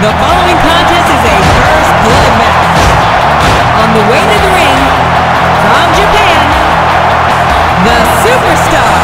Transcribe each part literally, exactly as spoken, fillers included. The following contest is a first blood match. On the way to the ring, from Japan, the Superstar.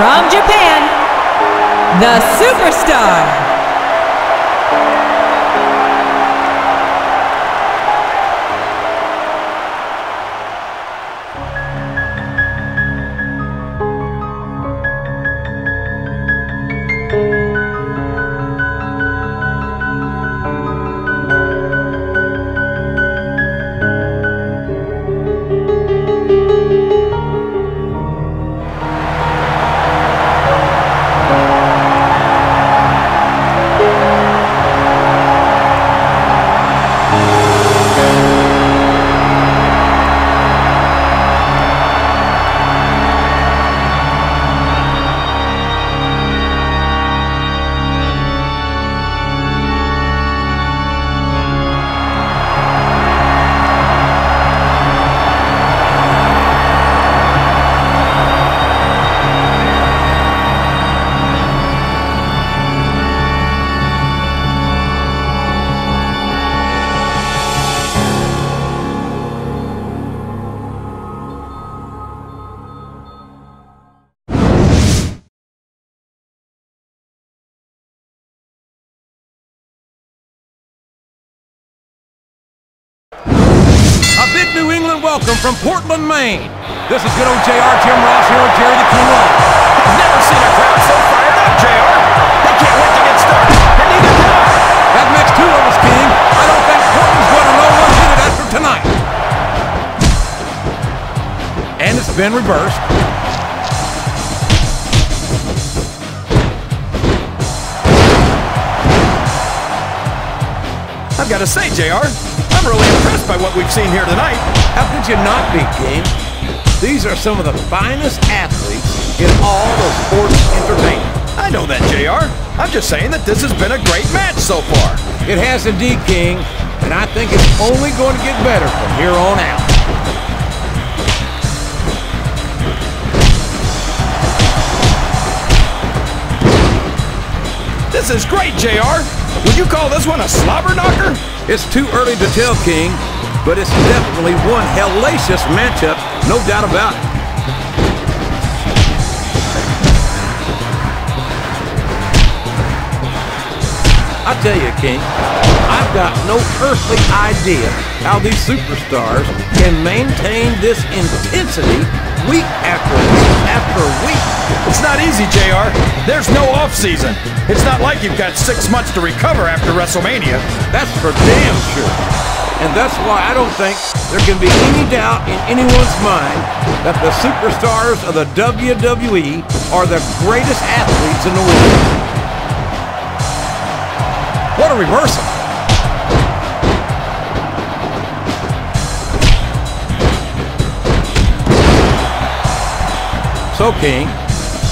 From Japan, the Superstar. New England welcome from Portland, Maine. This is good old J R, Jim Ross, here with Jerry the King Love. I've never seen a crowd so fired up, J R. They can't wait to get started, and neither can I. That makes two of us, King. I don't think Portland's going to know one minute after tonight. And it's been reversed. I've got to say, J R, I'm really impressed by what we've seen here tonight. How could you not be, King? These are some of the finest athletes in all of sports entertainment. I know that, J R. I'm just saying that this has been a great match so far. It has indeed, King, and I think it's only going to get better from here on out. This is great, J R. Would you call this one a slobber knocker? It's too early to tell, King, but it's definitely one hellacious matchup, no doubt about it. I tell you, King, I've got no earthly idea how these superstars can maintain this intensity week after week after week. It's not easy, J R. There's no off-season. It's not like you've got six months to recover after WrestleMania. That's for damn sure. And that's why I don't think there can be any doubt in anyone's mind that the superstars of the W W E are the greatest athletes in the world. What a reversal. So, King,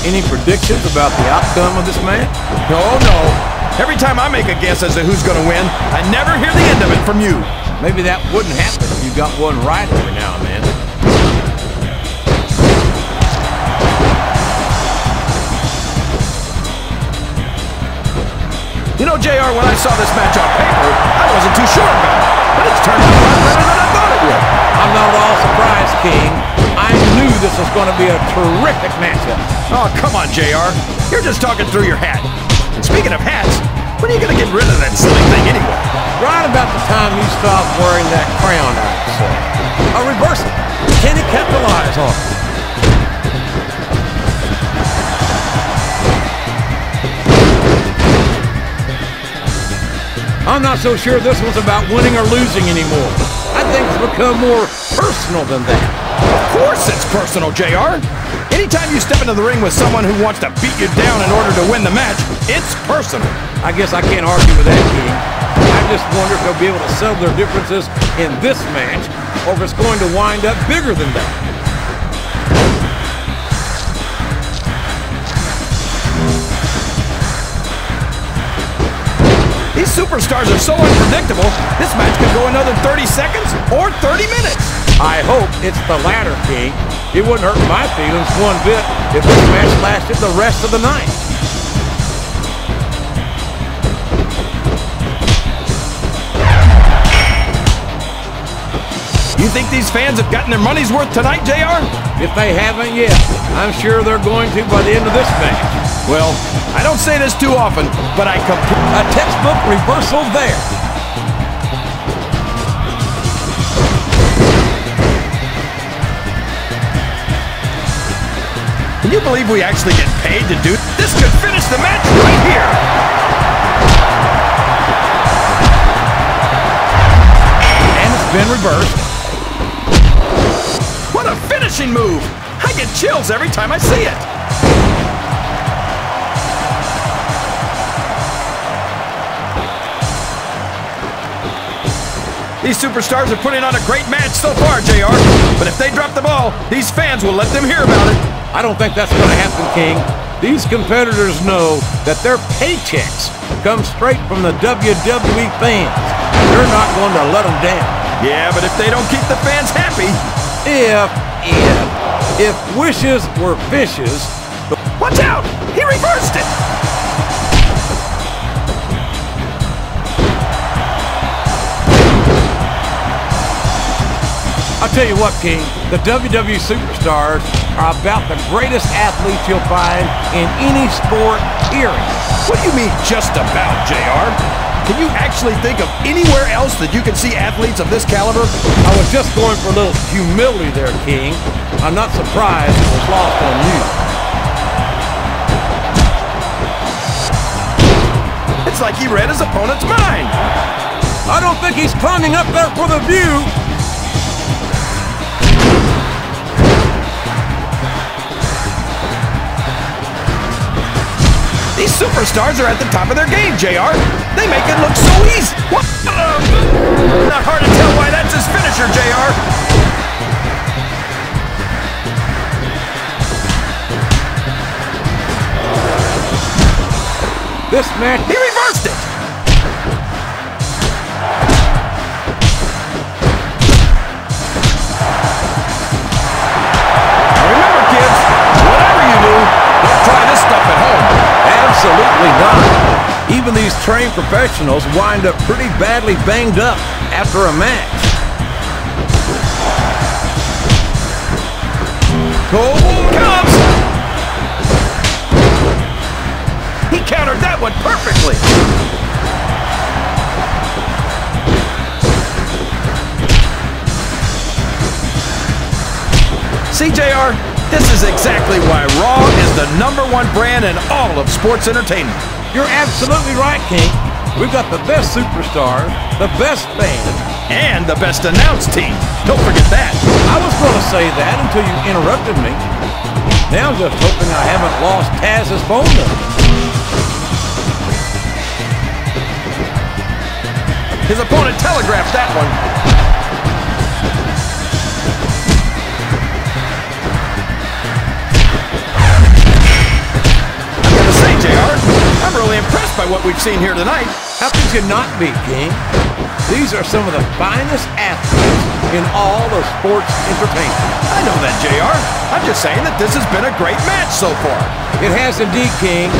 any predictions about the outcome of this match? No, no. Every time I make a guess as to who's going to win, I never hear the end of it from you. Maybe that wouldn't happen if you got one right every now and then. You know, J R, when I saw this match on paper, I wasn't too sure about it, but it's turned out a lot better than I thought it would. I'm not at all surprised, King. I knew this was going to be a terrific matchup. Oh, come on, J R. You're just talking through your hat. And speaking of hats, when are you going to get rid of that silly thing anyway? right about the time you stopped wearing that crown, I'd say. A reversal. Can he capitalize on it? I'm not so sure this one's about winning or losing anymore. I think it's become more personal than that. Of course it's personal, J R. Anytime you step into the ring with someone who wants to beat you down in order to win the match, it's personal. I guess I can't argue with that, King. I just wonder if they'll be able to settle their differences in this match, or if it's going to wind up bigger than that. These superstars are so unpredictable, this match could go another thirty seconds or thirty minutes. I hope it's the latter, King. It wouldn't hurt my feelings one bit if this match lasted the rest of the night. You think these fans have gotten their money's worth tonight, J R? If they haven't yet, I'm sure they're going to by the end of this match. Well, I don't say this too often, but I complete a textbook reversal there. Can you believe we actually get paid to do this? This could finish the match right here. And it's been reversed. What a finishing move! I get chills every time I see it. These superstars are putting on a great match so far, J R. But if they drop the ball, these fans will let them hear about it. I don't think that's going to happen, King. These competitors know that their paychecks come straight from the W W E fans. They're not going to let them down. Yeah, but if they don't keep the fans happy... If, if, if wishes were fishes... Watch out! He reversed it! I'll tell you what, King, the W W E superstars are about the greatest athletes you'll find in any sport, period. What do you mean just about, J R? Can you actually think of anywhere else that you can see athletes of this caliber? I was just going for a little humility there, King. I'm not surprised it was lost on you. It's like he read his opponent's mind. I don't think he's climbing up there for the view. These superstars are at the top of their game, J R. They make it look so easy. What? Uh, not hard to tell why that's his finisher, J R. This match, he reversed it. Remember, kids, whatever you do, don't try this stuff at home. Absolutely not. Even these trained professionals wind up pretty badly banged up after a match. Cole comes! He countered that one perfectly! C J R. This is exactly why Raw is the number one brand in all of sports entertainment. You're absolutely right, King. We've got the best superstars, the best fans, and the best announced team. Don't forget that. I was going to say that until you interrupted me. Now I'm just hoping I haven't lost Taz's phone number. His opponent telegraphed that one. I'm really impressed by what we've seen here tonight. How could you not be, King? These are some of the finest athletes in all of sports entertainment. I know that, J R. I'm just saying that this has been a great match so far. It has indeed, King.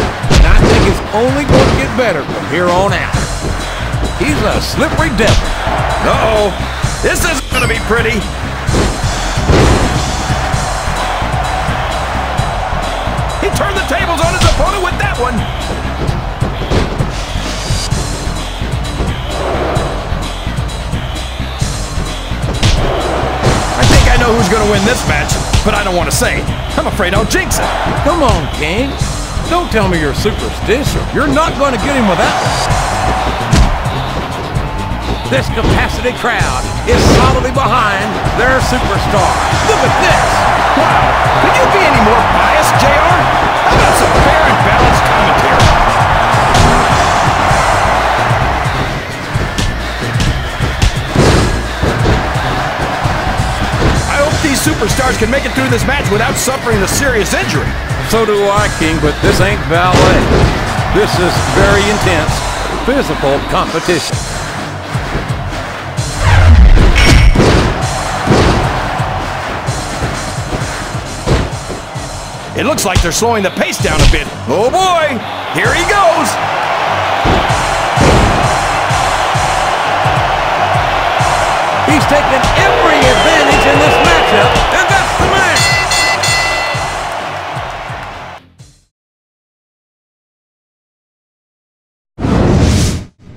And I think it's only going to get better from here on out. He's a slippery devil. Uh-oh. This isn't going to be pretty. He turned the tables on his opponent with that one. gonna win this match, but I don't want to say it. I'm afraid I'll jinx it. Come on, King. Don't tell me you're superstitious. You're not gonna get him with that one. This capacity crowd is solidly behind their superstar. Look at this. Wow. Could you be any more biased, J R? How about some fair and balanced commentary? These superstars can make it through this match without suffering a serious injury. So do I, King, but this ain't ballet. This is very intense, physical competition. It looks like they're slowing the pace down a bit. Oh boy, here he goes. He's taken every advantage in this matchup, and that's the match!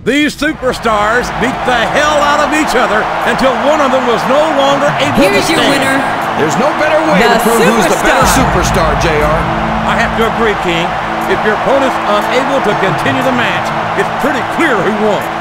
These superstars beat the hell out of each other until one of them was no longer able Here's to stand. Here's your winner. There's no better way the to prove superstar. who's the better superstar, J R. I have to agree, King. If your opponent's unable to continue the match, it's pretty clear who won.